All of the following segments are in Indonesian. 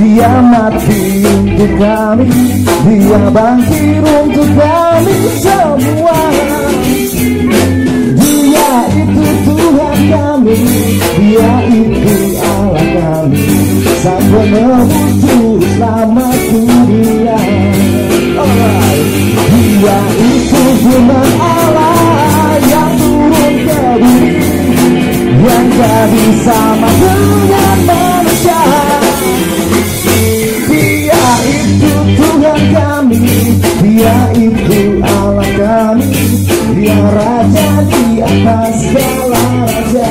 Dia mati untuk kami, dia bangkit untuk kami semua. Dia itu Tuhan kami, dia itu Allah kami, sang penebus juru selamatku dia. Dia itu firman Allah yang turun ke bumi, yang tak bisa dengan manusia. Dia itu Allah kami, dia raja di atas segala raja.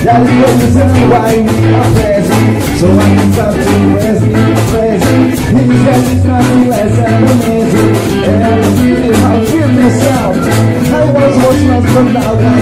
That is what is why I'm present. So I can stop to rest in the present. This is that it's nothing less than amazing. And I feel it, I feel myself. I was watching us from now.